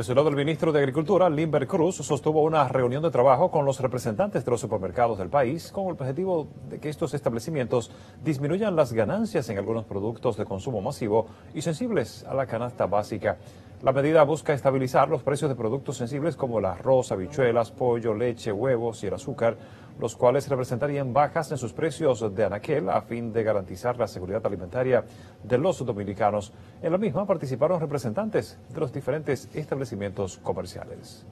Desde luego, el ministro de Agricultura, Limber Cruz, sostuvo una reunión de trabajo con los representantes de los supermercados del país con el objetivo de que estos establecimientos disminuyan las ganancias en algunos productos de consumo masivo y sensibles a la canasta básica. La medida busca estabilizar los precios de productos sensibles como el arroz, habichuelas, pollo, leche, huevos y el azúcar, los cuales representarían bajas en sus precios de anaquel a fin de garantizar la seguridad alimentaria de los dominicanos. En la misma participaron representantes de los diferentes establecimientos comerciales.